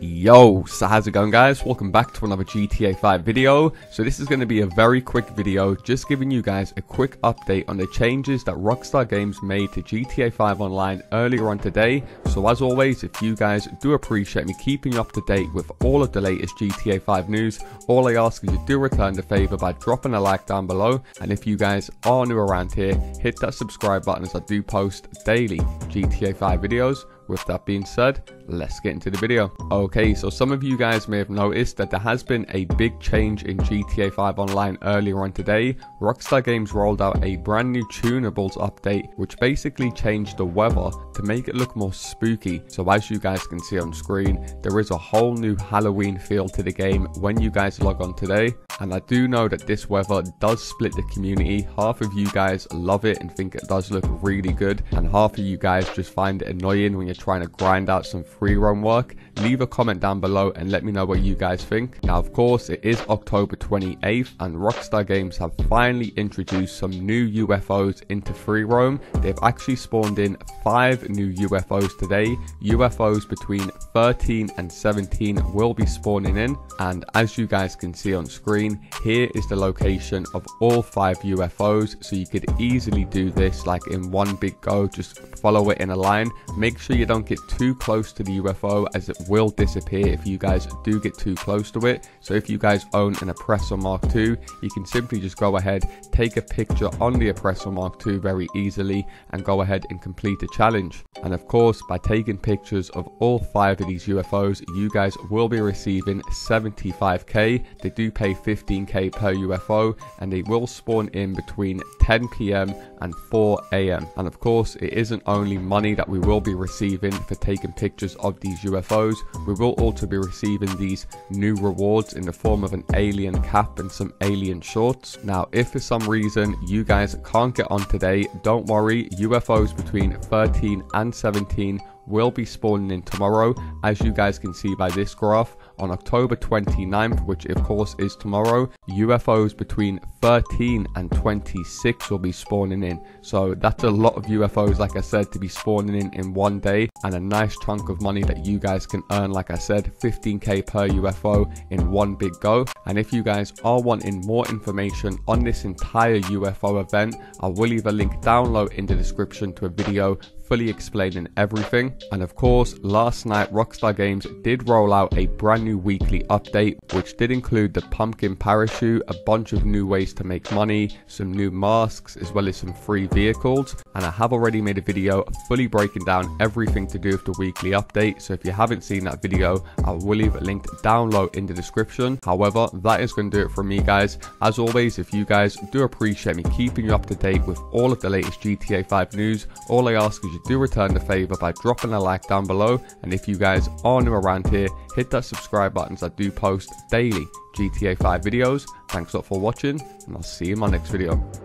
Yo, so how's it going, guys? Welcome back to another GTA 5 video. So this is going to be a very quick video, just giving you guys a quick update on the changes that Rockstar Games made to GTA 5 Online earlier on today. So as always, if you guys do appreciate me keeping you up to date with all of the latest GTA 5 news, all I ask is you do return the favor by dropping a like down below. And if you guys are new around here, hit that subscribe button, as I do post daily GTA 5 videos. With that being said, let's get into the video. Okay, so some of you guys may have noticed that there has been a big change in GTA 5 Online earlier on today. Rockstar Games rolled out a brand new tunables update, which basically changed the weather to make it look more spooky. So as you guys can see on screen, there is a whole new Halloween feel to the game when you guys log on today. And I do know that this weather does split the community. Half of you guys love it and think it does look really good, and half of you guys just find it annoying when you're trying to grind out some free roam work. Leave a comment down below and let me know what you guys think. Now, of course, it is October 28th and Rockstar Games have finally introduced some new UFOs into free roam. They've actually spawned in 5 new UFOs today. UFOs between 13 and 17 will be spawning in, and as you guys can see on screen, here is the location of all 5 UFOs. So you could easily do this like in one big go, just follow it in a line. Make sure you don't get too close to the UFO, as it will disappear if you guys do get too close to it. So if you guys own an Oppressor Mark II, you can simply just go ahead, take a picture on the Oppressor Mark II very easily, and go ahead and complete the challenge. And of course, by taking pictures of all 5 of these UFOs, you guys will be receiving 75k. They do pay 15k per UFO, and they will spawn in between 10 p.m. and 4 a.m. And of course, it isn't only money that we will be receiving for taking pictures of these UFOs. We will also be receiving these new rewards in the form of an alien cap and some alien shorts. Now, if for some reason you guys can't get on today, don't worry. UFOs between 13 and 17 will be spawning in tomorrow, as you guys can see by this graph. On October 29th, which of course is tomorrow, UFOs between 13 and 26 will be spawning in. So that's a lot of UFOs, like I said, to be spawning in one day, and a nice chunk of money that you guys can earn. Like I said, 15k per UFO in one big go. And if you guys are wanting more information on this entire UFO event, I will leave a link down low in the description to a video fully explaining everything. And of course, last night Rockstar Games did roll out a brand new weekly update, which did include the pumpkin parachute, a bunch of new ways to make money, some new masks, as well as some free vehicles. And I have already made a video fully breaking down everything to do with the weekly update, so if you haven't seen that video, I will leave it linked down low in the description. However, that is going to do it for me, guys. As always, if you guys do appreciate me keeping you up to date with all of the latest GTA 5 news, all I ask is you do return the favor by dropping a like down below. And if you guys are new around here, hit that subscribe button, as I do post daily GTA 5 videos. Thanks a lot for watching, and I'll see you in my next video.